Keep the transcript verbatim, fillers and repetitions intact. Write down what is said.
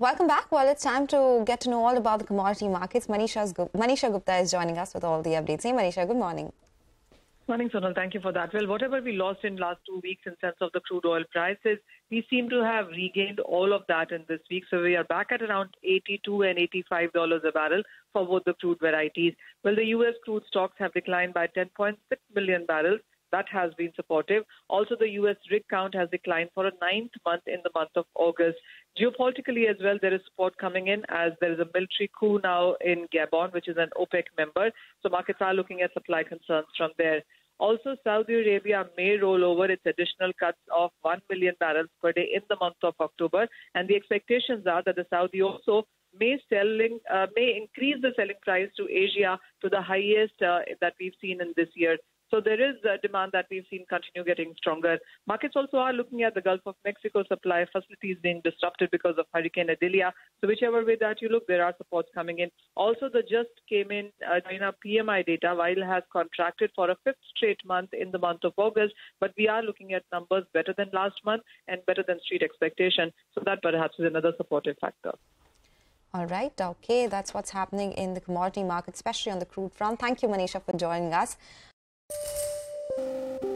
Welcome back. Well, it's time to get to know all about the commodity markets. Manisha's, Manisha Gupta is joining us with all the updates. Hey, Manisha, good morning. Morning, Sonal. Thank you for that. Well, whatever we lost in last two weeks in terms of the crude oil prices, we seem to have regained all of that in this week. So we are back at around eighty-two and eighty-five dollars a barrel for both the crude varieties. Well, the U S crude stocks have declined by ten point six million barrels. That has been supportive. Also, the U S rig count has declined for a ninth month in the month of August. Geopolitically as well, there is support coming in as there is a military coup now in Gabon, which is an OPEC member. So markets are looking at supply concerns from there. Also, Saudi Arabia may roll over its additional cuts of one million barrels per day in the month of October. And the expectations are that the Saudi also may selling uh, may increase the selling price to Asia to the highest uh, that we've seen in this year. So there is a demand that we've seen continue getting stronger. Markets also are looking at the Gulf of Mexico supply facilities being disrupted because of Hurricane Idalia. So whichever way that you look, there are supports coming in. Also, the just came in uh, China P M I data, while has contracted for a fifth straight month in the month of August. But we are looking at numbers better than last month and better than street expectation. So that perhaps is another supportive factor. All right. Okay. That's what's happening in the commodity market, especially on the crude front. Thank you, Manisha, for joining us. You